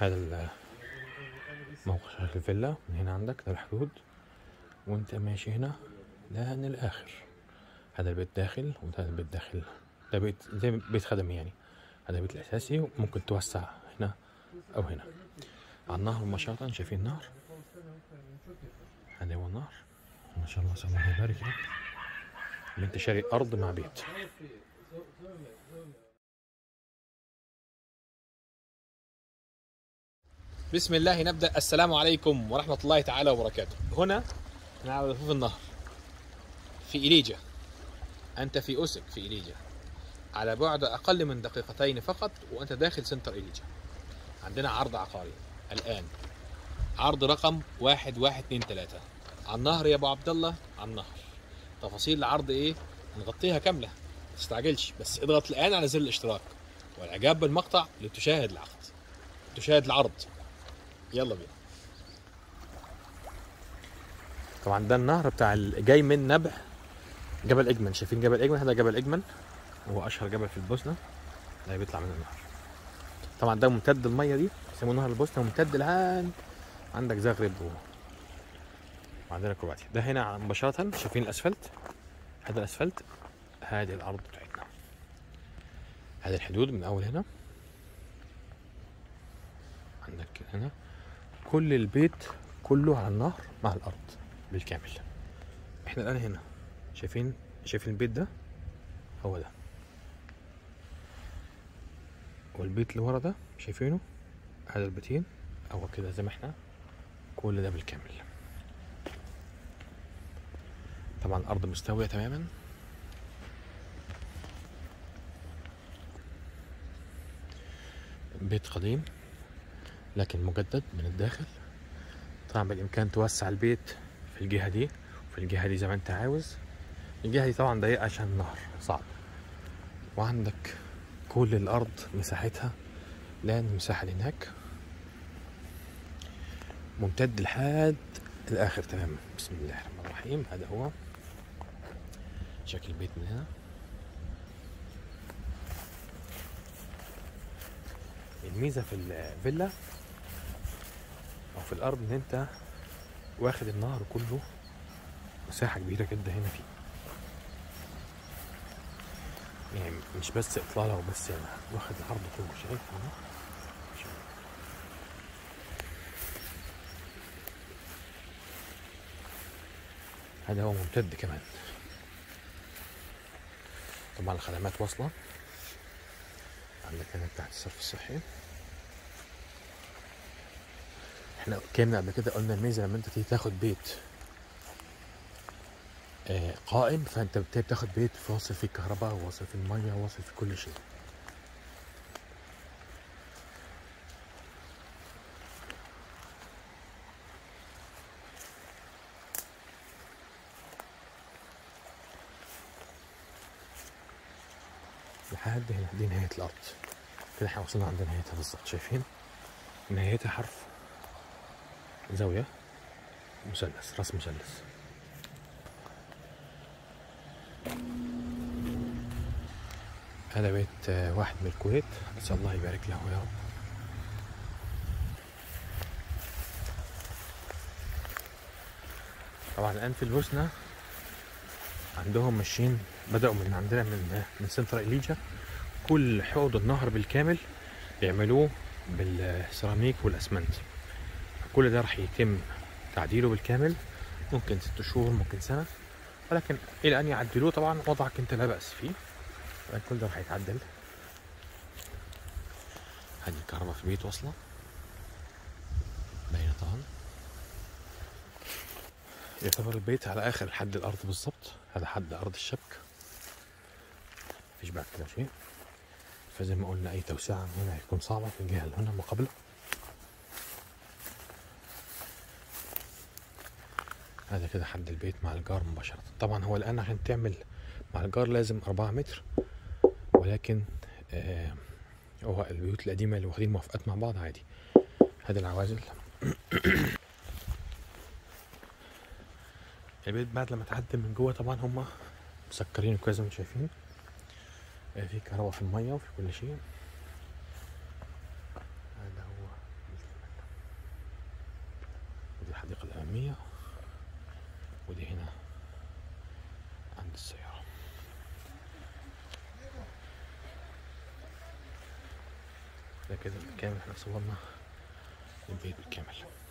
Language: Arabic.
هذا موقع شارع الفيلا. من هنا عندك ده الحدود، وانت ماشي هنا ده للاخر. هذا البيت داخل وهذا البيت داخل، ده بيت زي بيت خدمي يعني. هذا البيت الاساسي، ممكن توسع هنا او هنا. على النهر مباشرة شايفين النهر، هذا هو النهر. ما شاء الله سبحانه يبارك. انت شاري ارض مع بيت. بسم الله نبدأ. السلام عليكم ورحمة الله تعالى وبركاته. هنا أنا على ضفوف النهر في إليجا. أنت في أوسك في إليجا، على بعد أقل من دقيقتين فقط وأنت داخل سنتر إليجا. عندنا عرض عقاري الآن، عرض رقم 1123 على النهر يا أبو عبد الله، على النهر. تفاصيل العرض إيه نغطيها كاملة، ما تستعجلش، بس اضغط الآن على زر الاشتراك والإعجاب بالمقطع لتشاهد العقد، تشاهد العرض. يلا بينا. طبعا ده النهر بتاع جاي من نبع جبل اجمن. شايفين جبل اجمن؟ هذا جبل اجمن، هو اشهر جبل في البوسنه. ده بيطلع من النهر. طبعا ده ممتد، الميه دي يسموه نهر البوسنه، ممتد لهان عندك زغرب وعندنا كرواتيا. ده هنا مباشره شايفين الاسفلت، هذا الاسفلت، هذه الارض بتاعتنا، هذه الحدود من اول هنا عندك هنا. كل البيت كله على النهر مع الارض بالكامل. احنا الان هنا شايفين، شايفين البيت ده هو ده، والبيت اللي ورا ده شايفينه، هذا البيتين هو كده زي ما احنا، كل ده بالكامل. طبعا الارض مستويه تماما. بيت قديم لكن مجدد من الداخل. طبعا بالامكان توسع البيت في الجهه دي وفي الجهه دي زي ما انت عاوز. الجهه دي طبعا ضيقه عشان النهر صعب، وعندك كل الارض مساحتها، لان المساحه اللي هناك ممتد لحد الاخر تماما. بسم الله الرحمن الرحيم. هذا هو شكل البيت من هنا. الميزه في الفيلا او في الارض ان انت واخد النهر كله، مساحه كبيره جدا هنا فيه، يعني مش بس اطلاله وبس، يعني واخد العرض كله. شايف هنا؟ هذا هو ممتد كمان. طبعا الخدمات واصله، عندك هنا بتاعت الصرف الصحي. احنا اتكلمنا قبل كده، قلنا الميزه لما انت تيجي تاخد بيت قائم، فانت بتاخد بيت واصل فيه الكهرباء، واصل فيه الميه، واصل فيه كل شيء. لحد هنا دي نهايه الارض كده، احنا وصلنا عند نهايتها بالظبط. شايفين نهايتها حرف زاويه مثلث، راس مثلث. هذا بيت واحد من الكويت، نسال الله يبارك له يا رب. طبعا الان في البوسنه عندهم ماشيين، بدأوا من عندنا من سنتر إليجا، كل حوض النهر بالكامل بيعملوه بالسيراميك والأسمنت. كل ده راح يتم تعديله بالكامل، ممكن 6 شهور ممكن سنة، ولكن إلى أن يعدلوه طبعا وضعك أنت لا بأس فيه، ولكن كل ده راح يتعدل. هذه الكهرباء في البيت واصلة باينة طبعا. يعتبر البيت على آخر حد الأرض بالظبط، هذا حد أرض الشبك، مفيش بعد كده شيء. فزي ما قلنا أي توسعة من هنا هيكون صعبة في الجهة اللي هنا مقابله. هذا كده حد البيت مع الجار مباشرة. طبعا هو الآن عشان تعمل مع الجار لازم 4 متر، ولكن هو البيوت القديمة اللي واخدين موافقات مع بعض عادي. هذه العوازل. البيت بعد لما تعدل من جوه طبعا هما مسكرين كده زي ما شايفين، في كهرباء في الميه وفي كل شيء. هذا هو العالمية، ودي هنا عند السيارة. ده كده بالكامل احنا وصلنا للبيت بالكامل.